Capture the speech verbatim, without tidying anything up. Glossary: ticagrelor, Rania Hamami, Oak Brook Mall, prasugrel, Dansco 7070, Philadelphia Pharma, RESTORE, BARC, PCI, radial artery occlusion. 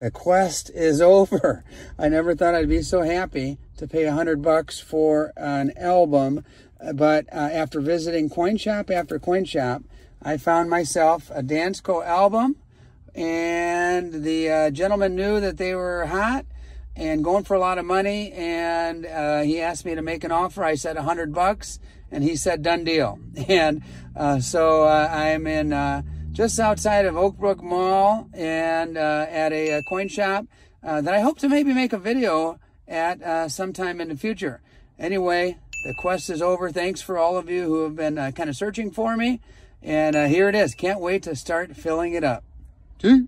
The quest is over. I never thought I'd be so happy to pay a hundred bucks for an album, but uh, after visiting coin shop after coin shop, I found myself a Dansco album, and the uh, gentleman knew that they were hot and going for a lot of money, and uh, he asked me to make an offer. I said a hundred bucks, and he said done deal. And uh, so uh, I'm in. Uh, just outside of Oak Brook Mall, and uh, at a, a coin shop uh, that I hope to maybe make a video at uh, sometime in the future. Anyway, the quest is over. Thanks for all of you who have been uh, kind of searching for me. And uh, here it is. Can't wait to start filling it up. Two.